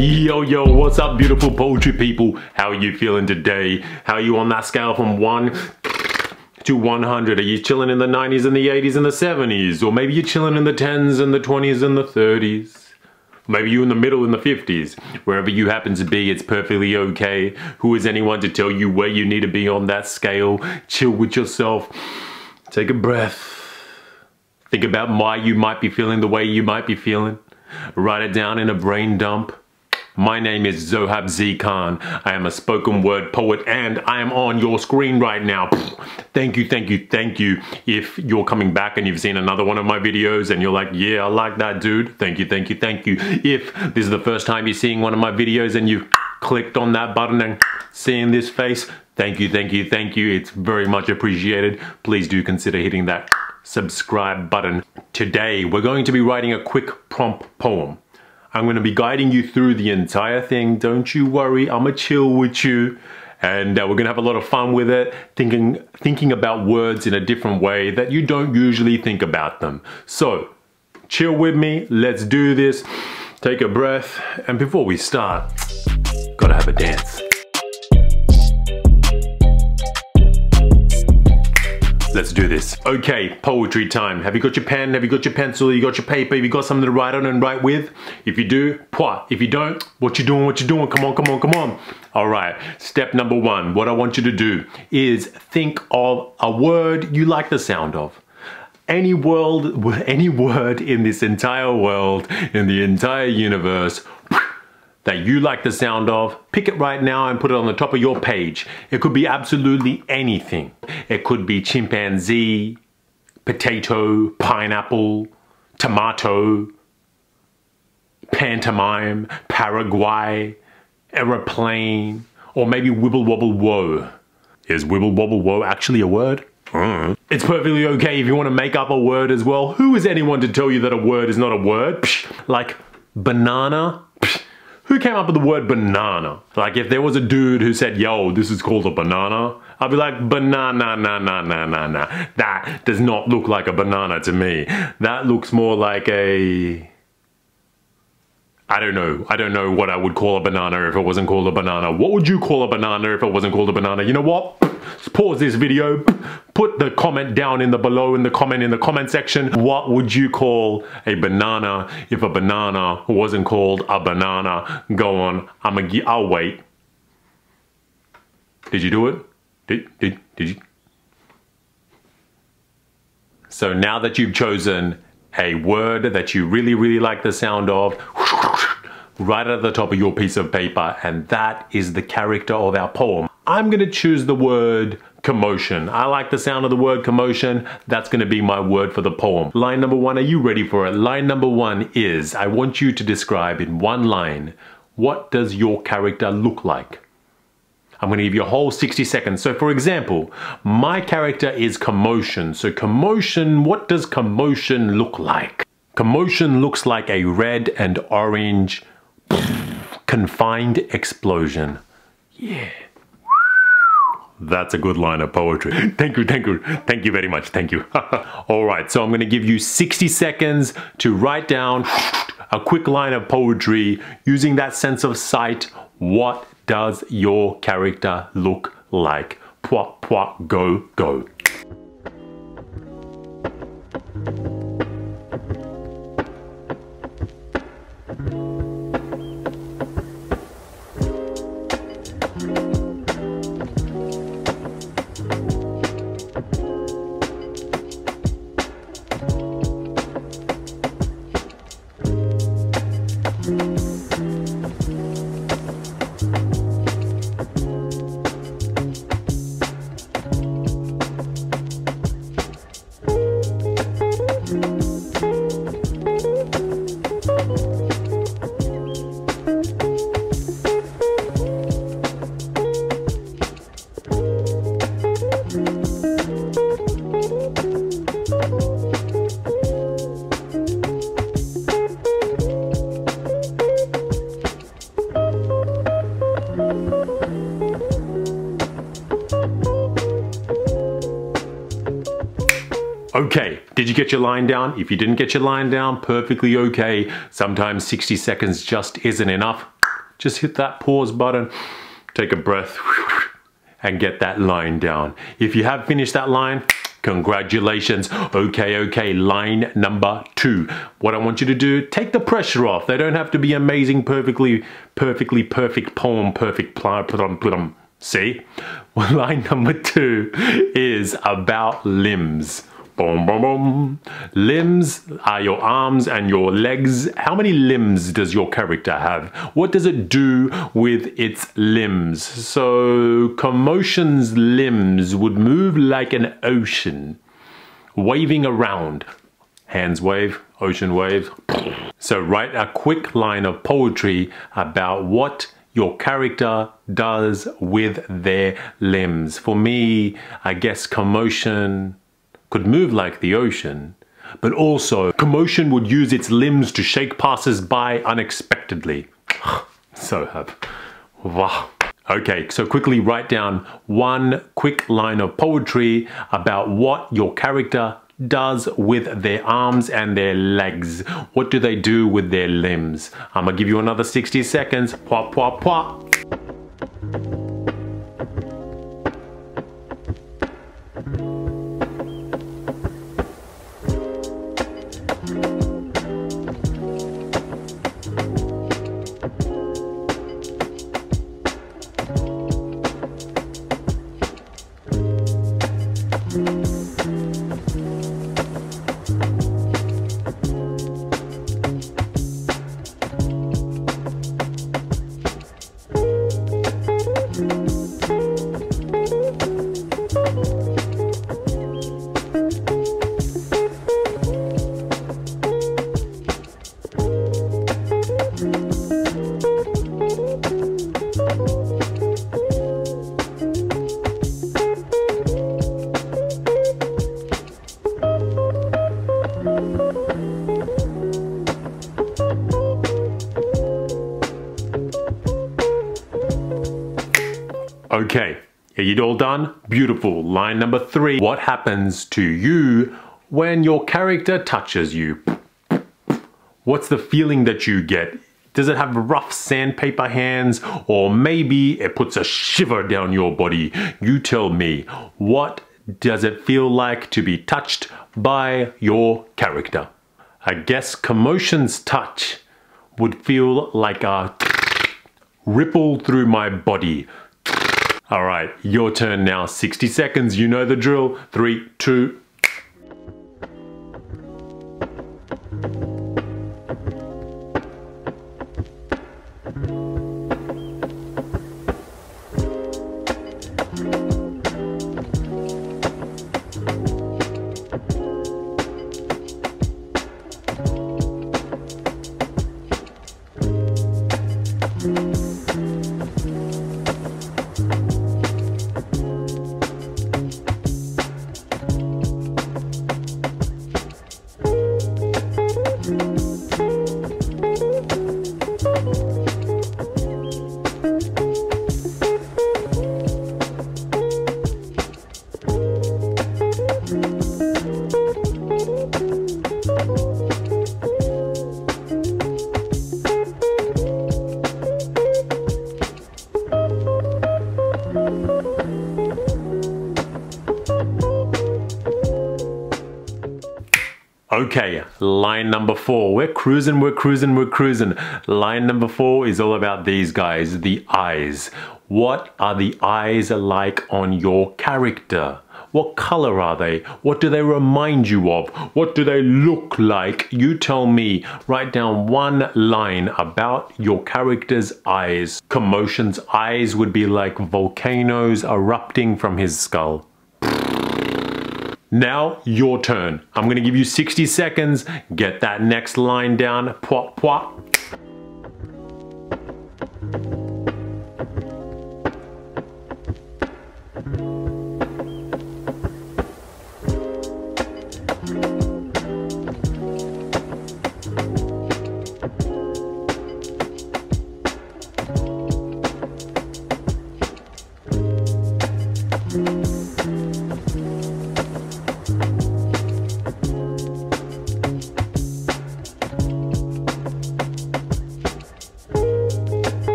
Yo, what's up beautiful poetry people? How are you feeling today? How are you on that scale from 1 to 100? Are you chilling in the 90s and the 80s and the 70s? Or maybe you're chilling in the 10s and the 20s and the 30s? Maybe you're in the middle in the 50s. Wherever you happen to be, it's perfectly okay. Who is anyone to tell you where you need to be on that scale? Chill with yourself. Take a breath. Think about why you might be feeling the way you might be feeling. Write it down in a brain dump. My name is Zohab Z Khan. I am a spoken word poet and I am on your screen right now. Thank you, thank you, thank you. If you're coming back and you've seen another one of my videos and you're like, yeah, I like that dude. Thank you, thank you, thank you. If this is the first time you're seeing one of my videos and you've clicked on that button and seeing this face, thank you, thank you, thank you. It's very much appreciated. Please do consider hitting that subscribe button. Today, we're going to be writing a quick prompt poem. I'm going to be guiding you through the entire thing. Don't you worry, I'm going to chill with you. And we're going to have a lot of fun with it, thinking about words in a different way that you don't usually think about them. So, chill with me, let's do this. Take a breath, and before we start, gotta have a dance. Let's do this. Okay, poetry time. Have you got your pen? Have you got your pencil? You got your paper? Have you got something to write on and write with? If you do, pwah. If you don't, what you doing? What you doing? Come on, come on, come on. All right, step number one. What I want you to do is think of a word you like the sound of. Any word in this entire world, in the entire universe, that you like the sound of, pick it right now and put it on the top of your page. It could be absolutely anything. It could be chimpanzee, potato, pineapple, tomato, pantomime, Paraguay, aeroplane, or maybe wibble wobble woe. Is wibble wobble woe actually a word? It's perfectly okay if you want to make up a word as well. Who is anyone to tell you that a word is not a word? Psh, like banana. Psh, who came up with the word banana? Like if there was a dude who said, yo, this is called a banana, I'd be like, banana, na, na, na, na, na. That does not look like a banana to me. That looks more like a... I don't know what I would call a banana if it wasn't called a banana. What would you call a banana if it wasn't called a banana? You know what? Pause this video. Put the comment down in the comment section. What would you call a banana if a banana wasn't called a banana? Go on. I'll wait. Did you do it? Did you? So now that you've chosen a word that you really, really like the sound of, right at the top of your piece of paper, and that is the character of our poem. I'm gonna choose the word commotion. I like the sound of the word commotion. That's gonna be my word for the poem. Line number one, are you ready for it? Line number one is, I want you to describe in one line, what does your character look like? I'm gonna give you a whole 60 seconds. So for example, my character is commotion. So commotion, what does commotion look like? Commotion looks like a red and orange confined explosion. Yeah. That's a good line of poetry. Thank you, thank you. Thank you very much, thank you. All right, so I'm gonna give you 60 seconds to write down a quick line of poetry using that sense of sight. What does your character look like? Pwah, pwah, go, go. Okay, did you get your line down? If you didn't get your line down, perfectly okay. Sometimes 60 seconds just isn't enough. Just hit that pause button, take a breath, and get that line down. If you have finished that line, congratulations. Okay, line number 2. What I want you to do, take the pressure off. They don't have to be amazing, perfect poem, perfect plum. See? Well, line number 2 is about limbs. Boom, boom, boom. Limbs are your arms and your legs. How many limbs does your character have? What does it do with its limbs? So Commotion's limbs would move like an ocean, waving around. Hands wave, ocean wave. So write a quick line of poetry about what your character does with their limbs. For me, I guess Commotion could move like the ocean, but also Commotion would use its limbs to shake passers-by unexpectedly. Zohab. Wow. Okay, so quickly write down one quick line of poetry about what your character does with their arms and their legs. What do they do with their limbs? I'm gonna give you another 60 seconds. Pwah, pwah, pwah. Okay, are you all done? Beautiful. Line number 3. What happens to you when your character touches you? What's the feeling that you get? Does it have rough sandpaper hands, or maybe it puts a shiver down your body? You tell me, what does it feel like to be touched by your character? I guess Commotion's touch would feel like a ripple through my body. All right, your turn now. 60 seconds, you know the drill. 3, 2, Okay, line number 4. We're cruising. Line number 4 is all about these guys, the eyes. What are the eyes like on your character? What color are they? What do they remind you of? What do they look like? You tell me. Write down one line about your character's eyes. Commotion's eyes would be like volcanoes erupting from his skull. Now, your turn. I'm gonna give you 60 seconds. Get that next line down. Pwah, pwah.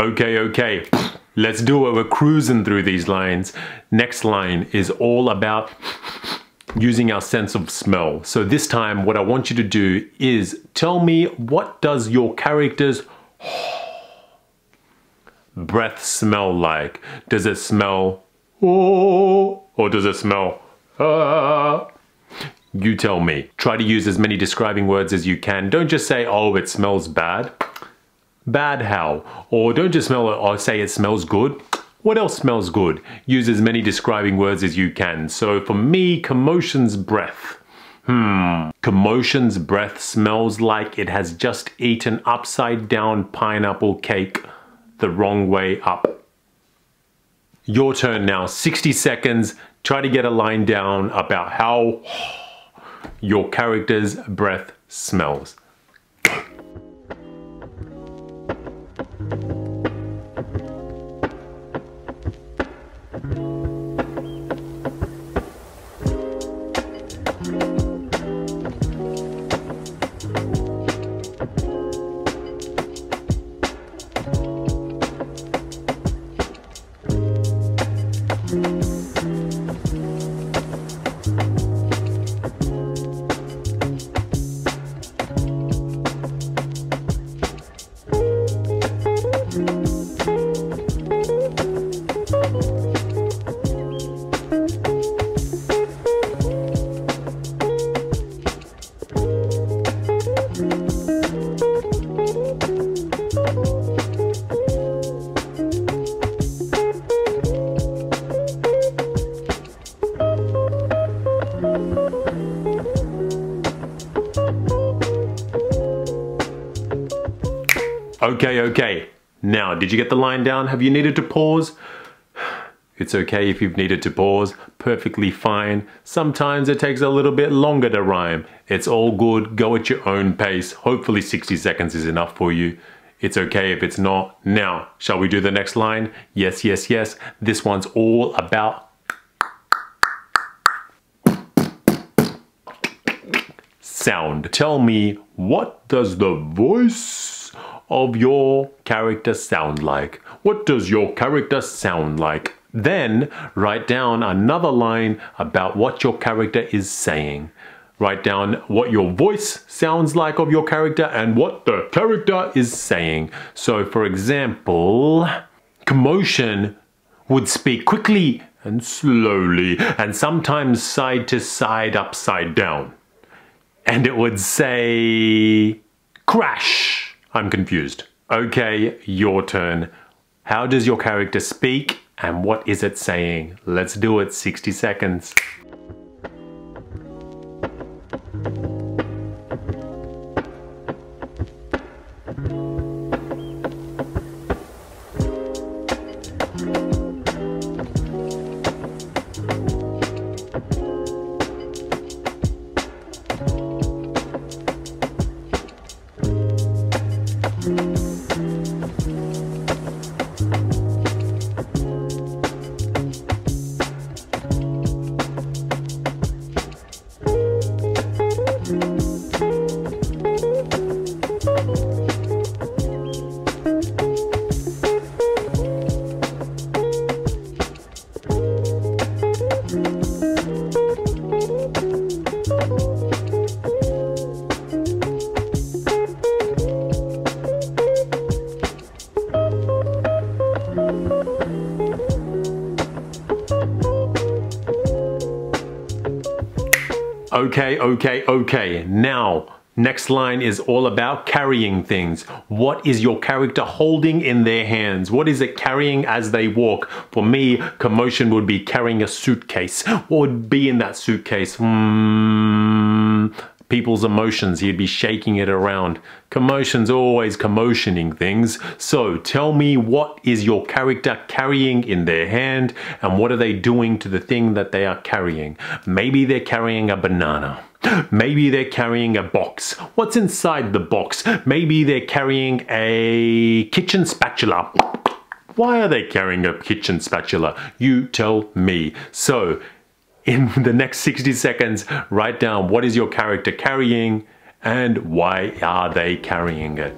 Okay, let's do it. We're cruising through these lines. Next line is all about using our sense of smell. So this time, what I want you to do is tell me, what does your character's breath smell like? Does it smell oh, or does it smell ah? You tell me. Try to use as many describing words as you can. Don't just say, oh, it smells bad. Bad how? Or don't just smell it, or say it smells good. What else smells good? Use as many describing words as you can. So for me, commotion's breath. Commotion's breath smells like it has just eaten upside down pineapple cake the wrong way up. Your turn now, 60 seconds. Try to get a line down about how your character's breath smells. Okay. Now, did you get the line down? Have you needed to pause? It's okay if you've needed to pause. Perfectly fine. Sometimes it takes a little bit longer to rhyme. It's all good. Go at your own pace. Hopefully 60 seconds is enough for you. It's okay if it's not. Now, shall we do the next line? Yes, yes, yes. This one's all about 'sound. Tell me, what does the voice of your character sound like? What does your character sound like? Then write down another line about what your character is saying. Write down what your voice sounds like of your character and what the character is saying. So for example, commotion would speak quickly and slowly and sometimes side to side, upside down. And it would say crash. I'm confused. Okay, your turn. How does your character speak and what is it saying? Let's do it, 60 seconds. Okay. Now, next line is all about carrying things. What is your character holding in their hands? What is it carrying as they walk? For me, commotion would be carrying a suitcase. What would be in that suitcase? People's emotions. He'd be shaking it around. Commotion's always commotioning things. So tell me, what is your character carrying in their hand and what are they doing to the thing that they are carrying? Maybe they're carrying a banana. Maybe they're carrying a box. What's inside the box? Maybe they're carrying a kitchen spatula. Why are they carrying a kitchen spatula? You tell me. So in the next 60 seconds, write down what is your character carrying and why are they carrying it.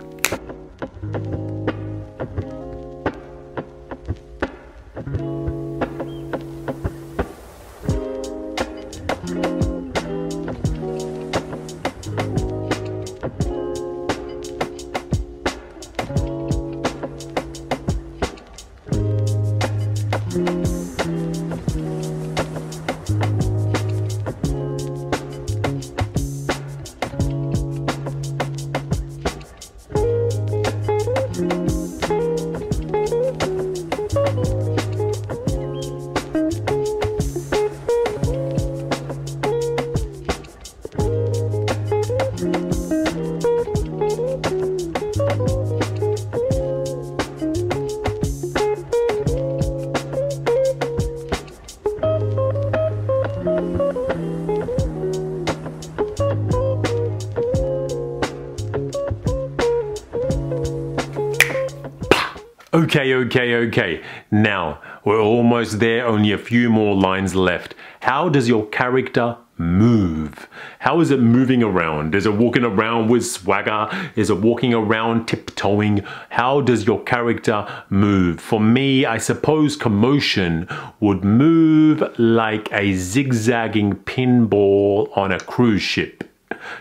Okay. Now, we're almost there, only a few more lines left. How does your character move? How is it moving around? Is it walking around with swagger? Is it walking around tiptoeing? How does your character move? For me, I suppose commotion would move like a zigzagging pinball on a cruise ship.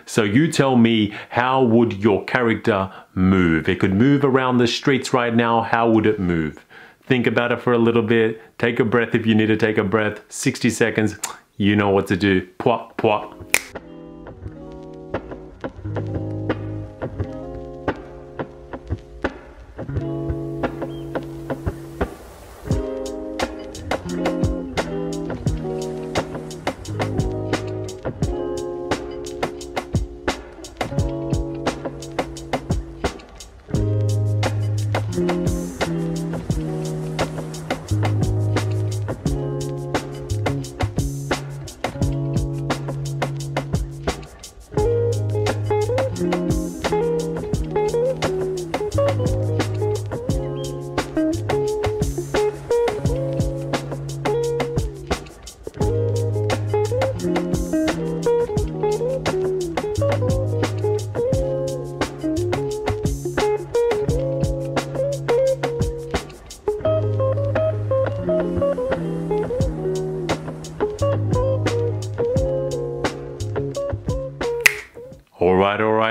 So you tell me, how would your character move? It could move around the streets right now. How would it move? Think about it for a little bit. Take a breath if you need to take a breath. 60 seconds. You know what to do. Pwah, pwah.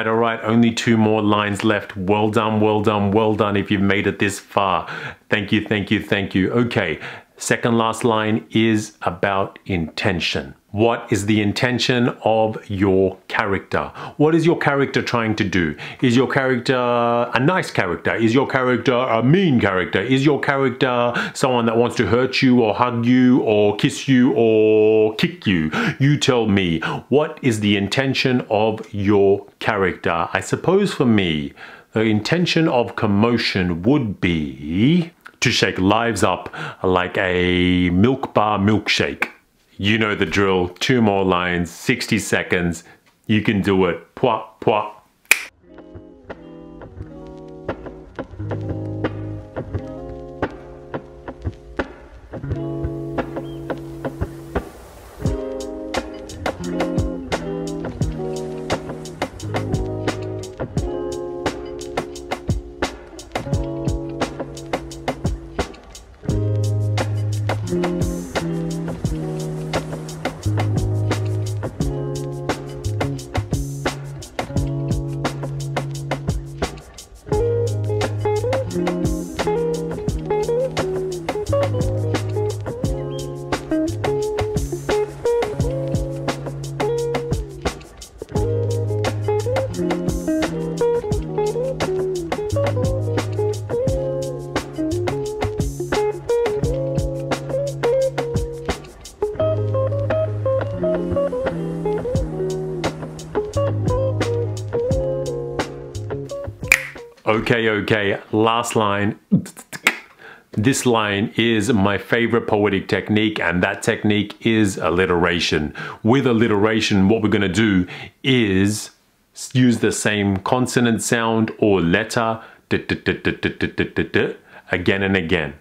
All right, only two more lines left. Well done if you've made it this far. Thank you. Okay, second last line is about intention. What is the intention of your character? What is your character trying to do? Is your character a nice character? Is your character a mean character? Is your character someone that wants to hurt you or hug you or kiss you or kick you? You tell me, what is the intention of your character? I suppose for me, the intention of commotion would be to shake lives up like a milk bar milkshake. You know the drill. Two more lines, 60 seconds. You can do it. Pwah, pwah. Okay, last line. This line is my favorite poetic technique, and that technique is alliteration. With alliteration, what we're going to do is use the same consonant sound or letter again and again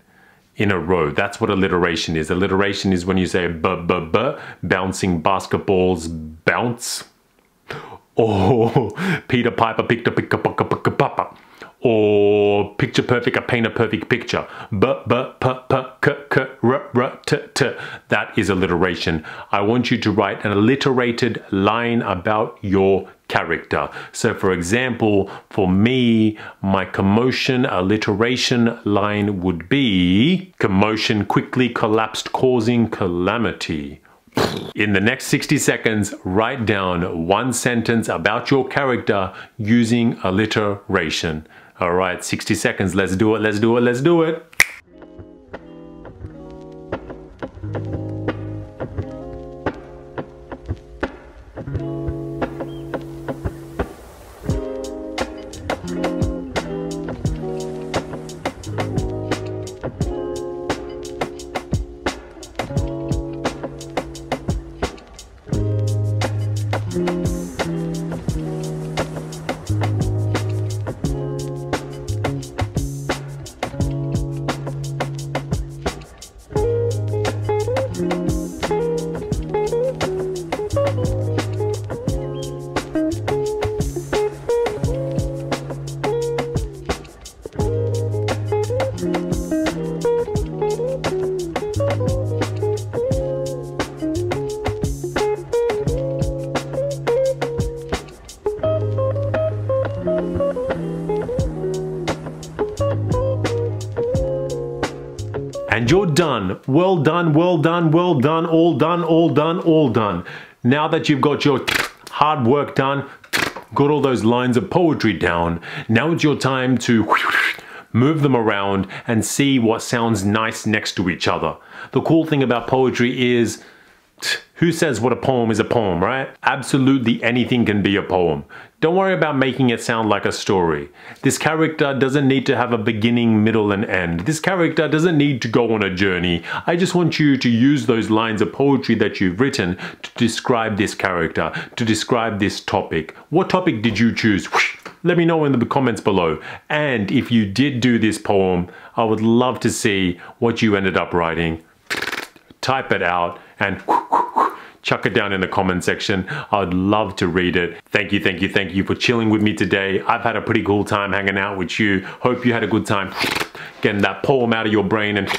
in a row. That's what alliteration is. Alliteration is when you say b-b-b, bouncing basketballs bounce, or Peter Piper picked a pick-a-puck-a-puck-a-papa, or picture perfect, I paint a perfect picture. B-b-p-p-k-k-r-r-t-t. That is alliteration. I want you to write an alliterated line about your character. So for example, for me, my commotion alliteration line would be commotion quickly collapsed, causing calamity. In the next 60 seconds, write down one sentence about your character using alliteration. All right, 60 seconds. Let's do it. Let's do it. Let's do it. And you're done. Well done, well done, well done, all done, all done, all done. Now that you've got your hard work done, got all those lines of poetry down, now it's your time to move them around and see what sounds nice next to each other. The cool thing about poetry is, who says what a poem, right? Absolutely anything can be a poem. Don't worry about making it sound like a story. This character doesn't need to have a beginning, middle, and end. This character doesn't need to go on a journey. I just want you to use those lines of poetry that you've written to describe this character, to describe this topic. What topic did you choose? Let me know in the comments below. And if you did do this poem, I would love to see what you ended up writing. Type it out and chuck it down in the comment section. I'd love to read it. Thank you, thank you, thank you for chilling with me today. I've had a pretty cool time hanging out with you. Hope you had a good time getting that poem out of your brain and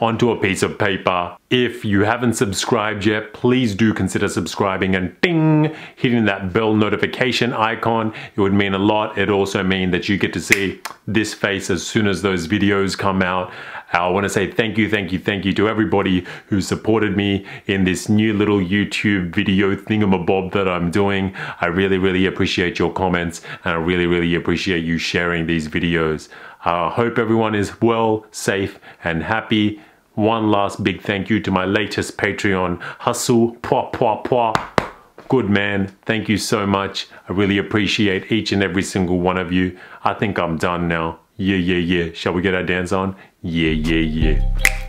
onto a piece of paper. If you haven't subscribed yet, please do consider subscribing and ding, hitting that bell notification icon. It would mean a lot. It also means that you get to see this face as soon as those videos come out. I want to say thank you, thank you, thank you to everybody who supported me in this new little YouTube video thingamabob that I'm doing. I really, really appreciate your comments, and I really, really appreciate you sharing these videos. I hope everyone is well, safe, and happy. One last big thank you to my latest Patreon, Hustle Pwa Pwa Pwa. Good man, thank you so much. I really appreciate each and every single one of you. I think I'm done now. Yeah, yeah, yeah. Shall we get our dance on? Yeah, yeah, yeah.